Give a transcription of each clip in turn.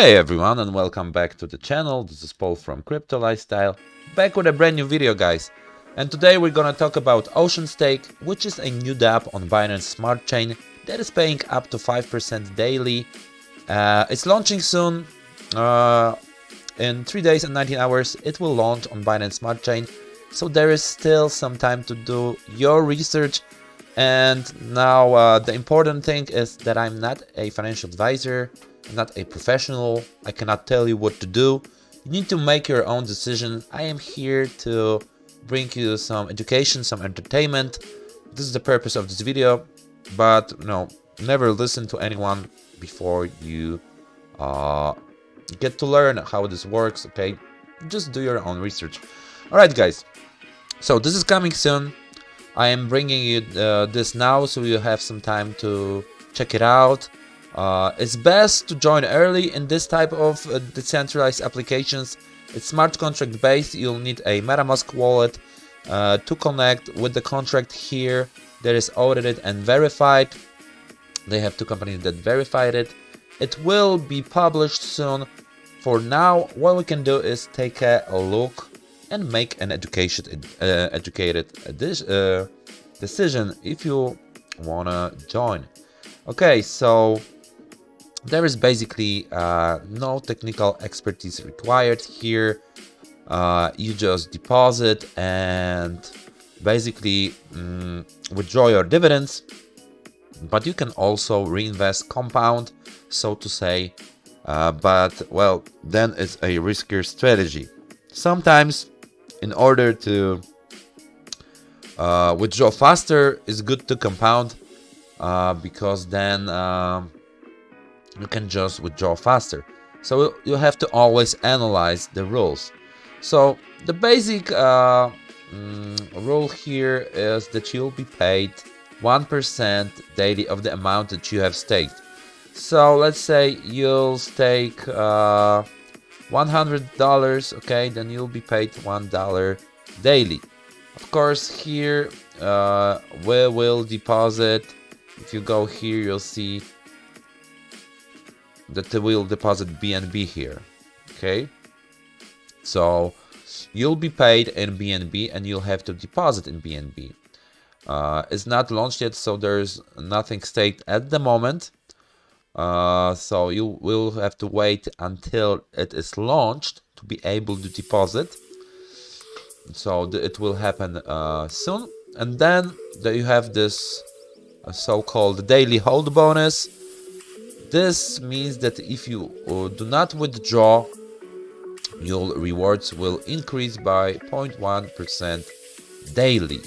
Hey everyone, and welcome back to the channel. This is Paul from Crypto Lifestyle, back with a brand new video, guys. And today we're gonna talk about Ocean Stake, which is a new DApp on Binance Smart Chain that is paying up to 5% daily. It's launching soon. In 3 days and 19 hours it will launch on Binance Smart Chain, so there is still some time to do your research. And now the important thing is that I'm not a financial advisor, I'm not a professional, I cannot tell you what to do. You need to make your own decision. I am here to bring you some education, some entertainment. This is the purpose of this video, but no, never listen to anyone before you get to learn how this works, okay? Just do your own research. Alright guys, so this is coming soon. I am bringing you this now, so you have some time to check it out. It's best to join early in this type of decentralized applications. It's smart contract based. You'll need a MetaMask wallet to connect with the contract here that is audited and verified. They have two companies that verified it. It will be published soon. For now, what we can do is take a look and make an educated decision if you wanna join. Okay, so there is basically no technical expertise required here. You just deposit and basically withdraw your dividends, but you can also reinvest, compound, so to say, but well, then it's a riskier strategy. Sometimes in order to withdraw faster, it's good to compound, because then you can just withdraw faster. So you have to always analyze the rules. So the basic rule here is that you'll be paid 1% daily of the amount that you have staked. So let's say you'll stake $100, okay, then you'll be paid $1 daily. Of course, here we will deposit. If you go here, you'll see that we'll deposit BNB here, okay? So you'll be paid in BNB and you'll have to deposit in BNB. It's not launched yet, so there's nothing staked at the moment. So you will have to wait until it is launched to be able to deposit. So it will happen soon. And then you have this so-called daily hold bonus. This means that if you do not withdraw, your rewards will increase by 0.1% daily,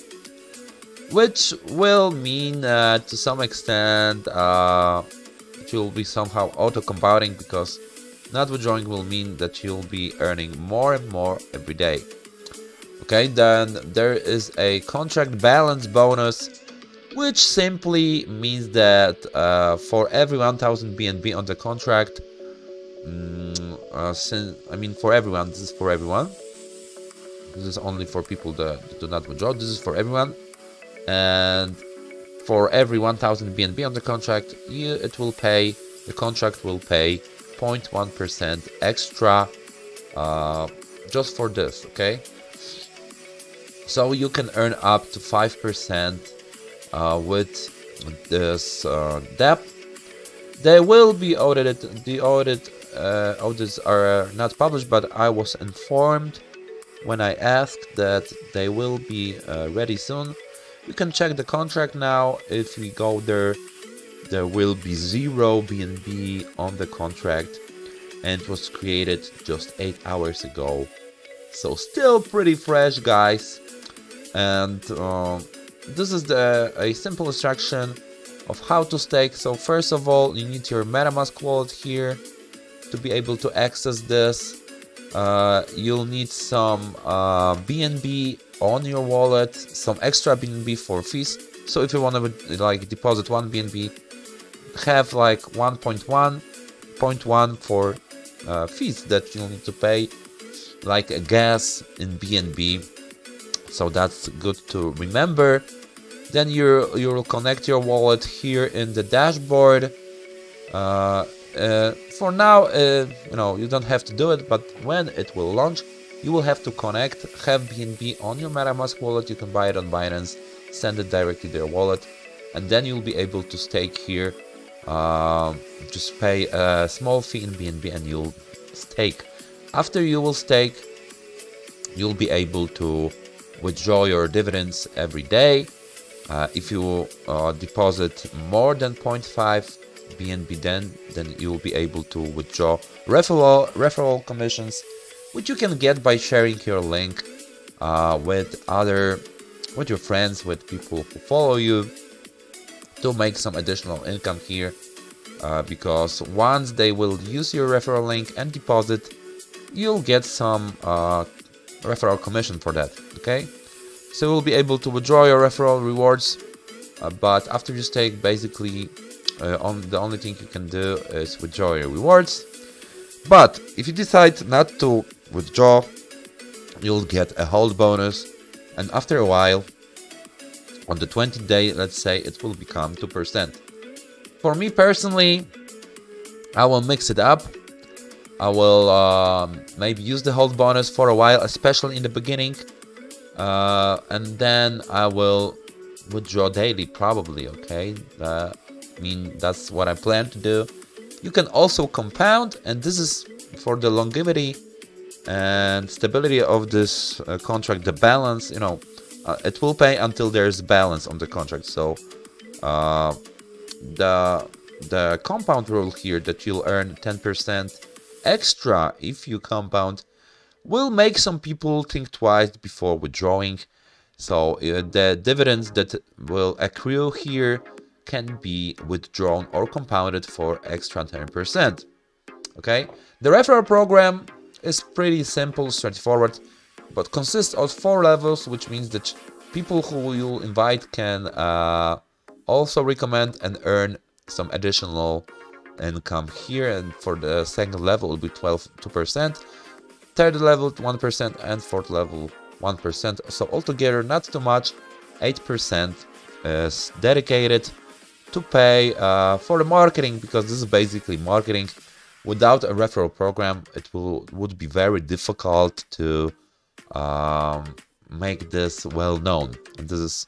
which will mean to some extent you'll be somehow auto compounding, because not withdrawing will mean that you'll be earning more and more every day. Okay, then there is a contract balance bonus, which simply means that for every 1000 BNB on the contract, for everyone, this is for everyone, this is only for people that do not withdraw, this is for everyone. And for every 1000 BNB on the contract, the contract will pay 0.1% extra just for this, okay? So you can earn up to 5% with this DApp. They will be audited. The audits are not published, but I was informed when I asked that they will be ready soon. You can check the contract now. If we go there, there will be 0 BNB on the contract, and it was created just 8 hours ago, so still pretty fresh, guys. And this is a simple instruction of how to stake. So first of all, you need your MetaMask wallet here to be able to access this. You'll need some BNB on your wallet, some extra BNB for fees. So if you want to like deposit 1 BNB, have like 1.1 for fees that you'll need to pay, like a gas in BNB. So that's good to remember. Then you'll connect your wallet here in the dashboard. for now, you know, you don't have to do it, but when it will launch, you will have to connect, have BNB on your MetaMask wallet. You can buy it on Binance, send it directly to your wallet, and then you'll be able to stake here. Just pay a small fee in BNB and you'll stake. After you will stake, you'll be able to withdraw your dividends every day. If you deposit more than 0.5 BNB, then you'll be able to withdraw referral commissions, which you can get by sharing your link with your friends, with people who follow you, to make some additional income here, because once they will use your referral link and deposit, you'll get some referral commission for that, okay? So you'll be able to withdraw your referral rewards, but after you stake, basically the only thing you can do is withdraw your rewards. But if you decide not to withdraw, you'll get a hold bonus, and after a while, on the 20th day, let's say, it will become 2%. For me personally, I will mix it up. I will maybe use the hold bonus for a while, especially in the beginning, and then I will withdraw daily, probably, okay? I mean, that's what I plan to do. You can also compound, and this is for the longevity and stability of this contract, the balance, you know. It will pay until there's balance on the contract. So the compound rule here, that you'll earn 10% extra if you compound, will make some people think twice before withdrawing. So the dividends that will accrue here can be withdrawn or compounded for extra 10%. Okay, the referral program is pretty simple, straightforward, but consists of 4 levels, which means that people who you invite can also recommend and earn some additional income here. And for the second level, it will be 2%, third level 1%, and fourth level 1%. So altogether, not too much, 8% is dedicated to pay for the marketing, because this is basically marketing. Without a referral program, it would be very difficult to make this well known, and this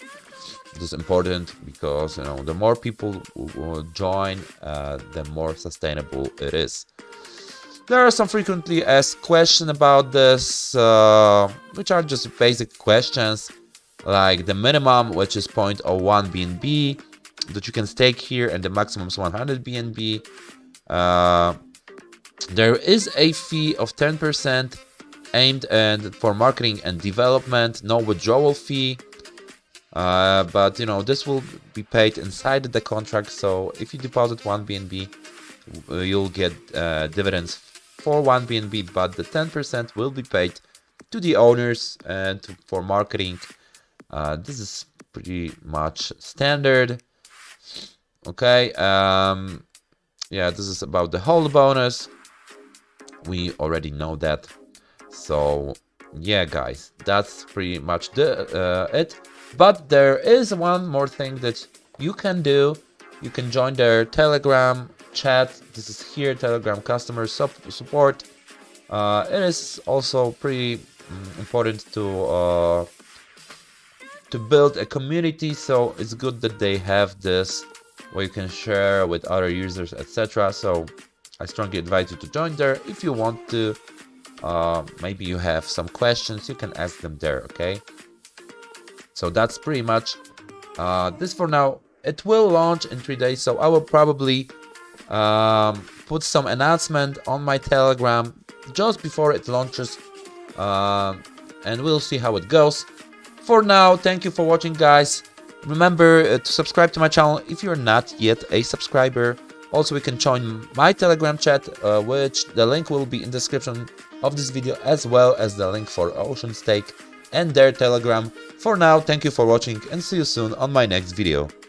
is important, because you know, the more people will join, the more sustainable it is. There are some frequently asked questions about this, which are just basic questions, like the minimum, which is 0.01 BNB that you can stake here, and the maximum is 100 BNB. There is a fee of 10% aimed and for marketing and development, no withdrawal fee, but you know, this will be paid inside the contract. So if you deposit 1 BNB, you'll get dividends for 1 BNB, but the 10% will be paid to the owners and for marketing. This is pretty much standard, okay? Yeah, this is about the hold bonus. We already know that. So yeah, guys, that's pretty much it. But there is one more thing that you can do. You can join their Telegram chat. This is here, Telegram customer support. It is also pretty important to build a community. So it's good that they have this, where you can share with other users, etc. So I strongly advise you to join there if you want to. Maybe you have some questions, you can ask them there, okay? So that's pretty much this for now. It will launch in 3 days, so I will probably put some announcement on my Telegram just before it launches, and we'll see how it goes. For now, thank you for watching, guys. Remember to subscribe to my channel if you're not yet a subscriber. Also, you can join my Telegram chat, which the link will be in the description of this video, as well as the link for Ocean Stake and their Telegram. For now, thank you for watching, and see you soon on my next video.